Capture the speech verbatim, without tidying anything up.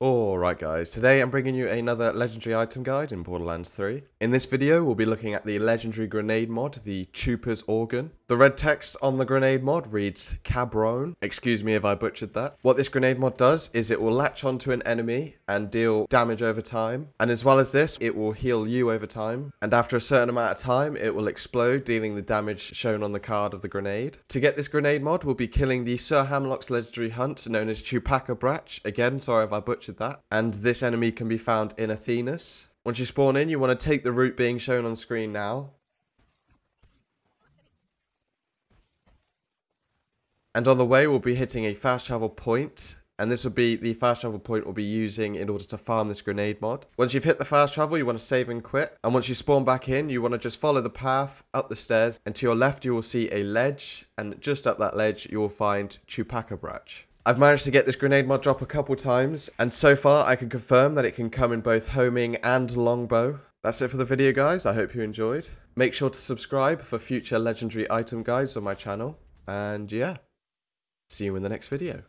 Alright guys, today I'm bringing you another legendary item guide in Borderlands three. In this video we'll be looking at the legendary grenade mod, the Chupa's Organ. The red text on the grenade mod reads Cabron. Excuse me if I butchered that. What this grenade mod does is it will latch onto an enemy and deal damage over time. And as well as this, it will heal you over time. And after a certain amount of time, it will explode, dealing the damage shown on the card of the grenade. To get this grenade mod, we'll be killing the Sir Hamlock's legendary hunt known as Chupacabratch. Again, sorry if I butchered that, and this enemy can be found in Athenus. Once you spawn in, you want to take the route being shown on screen now. And on the way, we'll be hitting a fast travel point, and this will be the fast travel point we'll be using in order to farm this grenade mod. Once you've hit the fast travel, you want to save and quit, and once you spawn back in, you want to just follow the path up the stairs, and to your left you will see a ledge, and just up that ledge you will find Chupacabratch. I've managed to get this grenade mod drop a couple times, and so far I can confirm that it can come in both homing and longbow. That's it for the video guys, I hope you enjoyed. Make sure to subscribe for future legendary item guides on my channel, and yeah, see you in the next video.